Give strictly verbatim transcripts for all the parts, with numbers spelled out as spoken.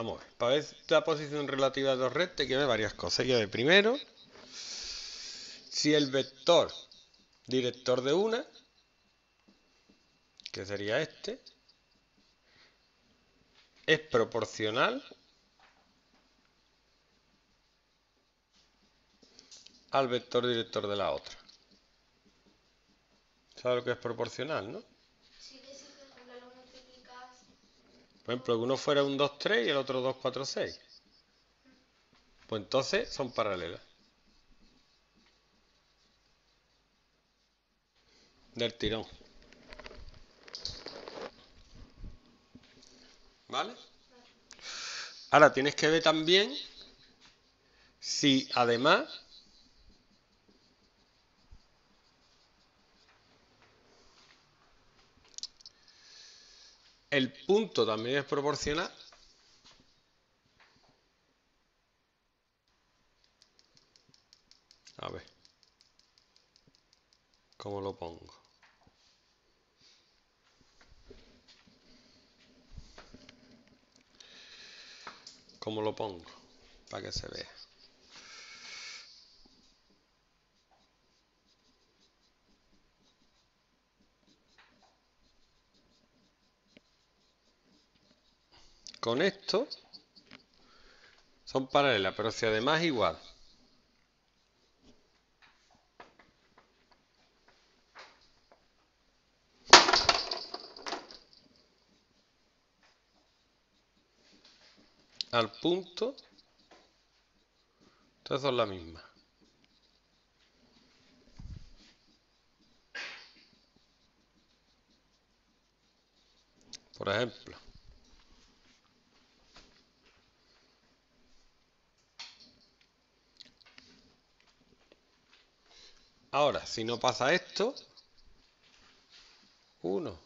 Vamos a ver, para ver la posición relativa de dos rectas hay que ver varias cosas. Hay que ver primero si el vector director de una, que sería este, es proporcional al vector director de la otra. ¿Sabes lo que es proporcional, no? Sí, que sí, que lo multiplicas. Por ejemplo, que uno fuera un dos, tres y el otro dos, cuatro, seis. Pues entonces son paralelas. Del tirón. ¿Vale? Ahora tienes que ver también si además el punto también es proporcional a ver cómo lo pongo. ¿Cómo lo pongo? Para que se vea. Con esto son paralelas, pero si además igual al punto, entonces son la misma. Por ejemplo, ahora, si no pasa esto, uno.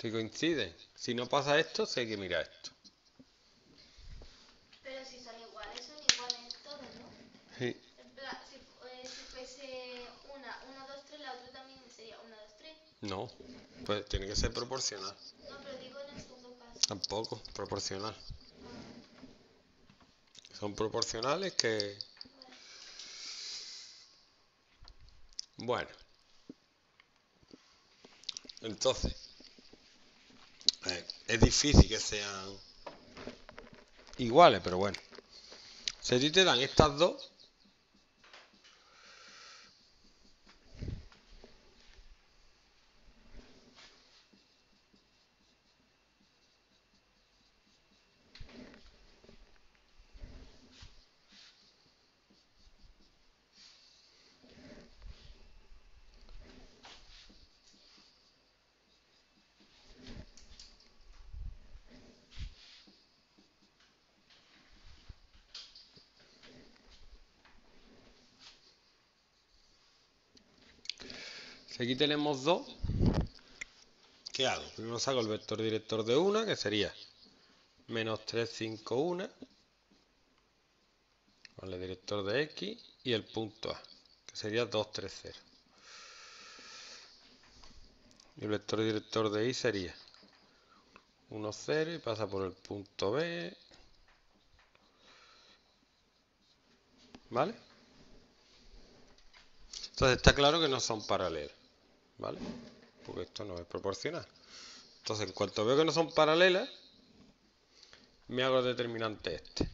Si coinciden. Si no pasa esto, sí hay que mirar esto. Sí. Si, eh, si fuese una, uno, dos, tres, la otra también sería uno, dos, tres. No, pues tiene que ser proporcional. No, pero digo en el segundo caso. Tampoco, proporcional. Son proporcionales que... Bueno. Entonces, eh, es difícil que sean iguales, pero bueno. Si a ti te dan estas dos... Si aquí tenemos dos, ¿qué hago? Primero saco el vector director de una, que sería menos tres, cinco, uno, con el director de X, y el punto A, que sería dos, tres, cero. Y el vector director de Y sería uno, cero, y pasa por el punto B. ¿Vale? Entonces está claro que no son paralelas. ¿Vale? Porque esto no es proporcional. Entonces, en cuanto veo que no son paralelas, me hago el determinante este.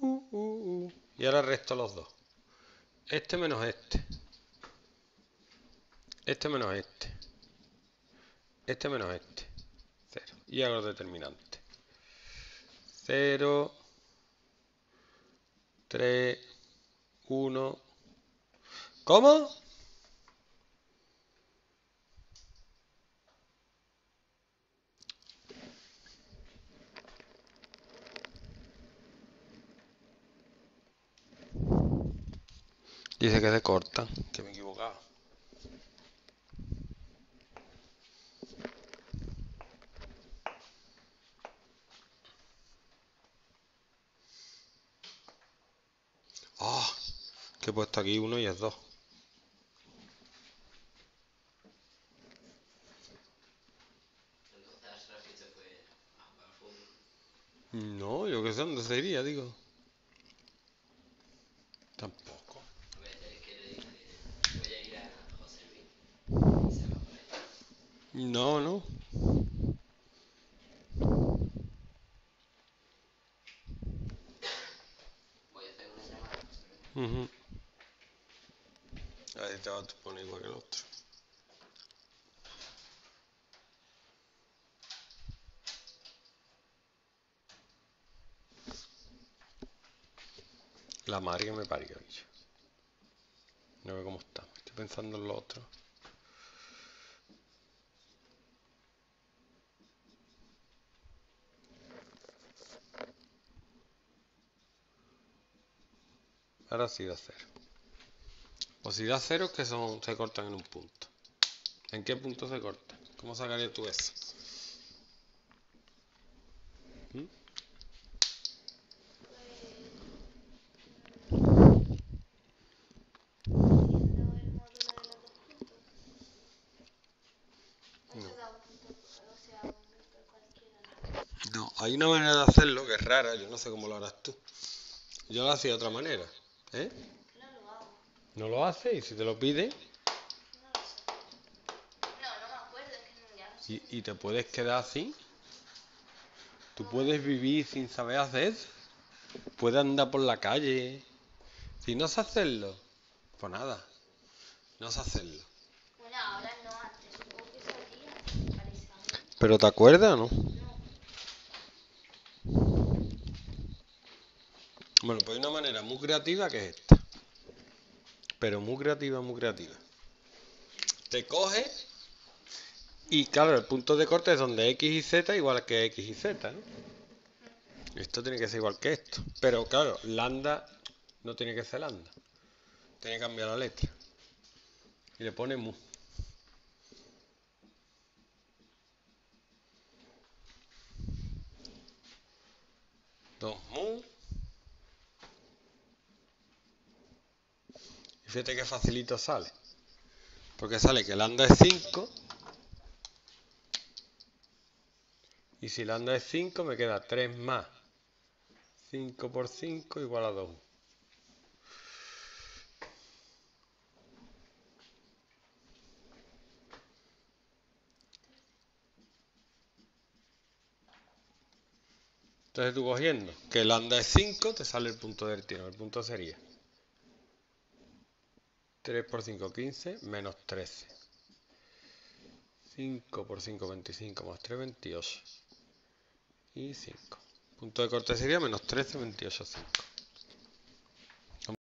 Uh, uh, uh. Y ahora resto los dos. Este menos este. Este menos este. Este menos este. Cero. Y hago el determinante. cero, tres, uno... ¿Cómo? Dice que se corta, que me he equivocado. Oh, que he puesto aquí uno y es dos. otra fiesta fue más para el fútbol. No, yo que sé dónde se iría, digo. Tampoco. A ver, es que le dije, voy a ir a José Luis. ¿Se va a ir? No, no. Voy a hacer una llamada. Mhm. Uh-huh. Ahí te vas a poner igual que el otro. La madre que me parió, bicho. No veo cómo estamos. Estoy pensando en lo otro. Ahora sí da cero. O si da cero, que son, se cortan en un punto. ¿En qué punto se cortan? ¿Cómo sacaría tú eso? ¿Mm? Hay una manera de hacerlo que es rara, yo no sé cómo lo harás tú. Yo lo hacía de otra manera. ¿Eh? No lo hago. ¿No lo haces? ¿Y si te lo pide? No lo sé. No, no me acuerdo, es que no, ya no sé. ¿Y, ¿Y te puedes quedar así? ¿Tú no puedes vivir sin saber hacer? ¿Puedes andar por la calle? Si no sé hacerlo, pues nada. No sé hacerlo. Bueno, ahora no, antes supongo que sabía, parece a mí. ¿Pero te acuerdas o no? No. Bueno, pues hay una manera muy creativa que es esta. Pero muy creativa, muy creativa. Te coge y claro, el punto de corte es donde X y Z igual que X y Z, ¿no? Esto tiene que ser igual que esto. Pero claro, lambda no tiene que ser lambda. Tiene que cambiar la letra. Y le pone mu. Dos mu. Fíjate que facilito sale. Porque sale que lambda es cinco. Y si lambda es cinco me queda tres más cinco por cinco igual a dos. Entonces tú cogiendo que lambda es cinco te sale el punto del tiro. El punto sería tres por cinco, quince, menos trece. cinco por cinco, veinticinco, más tres, veintiocho. Y cinco. Punto de corte sería menos trece, veintiocho, cinco.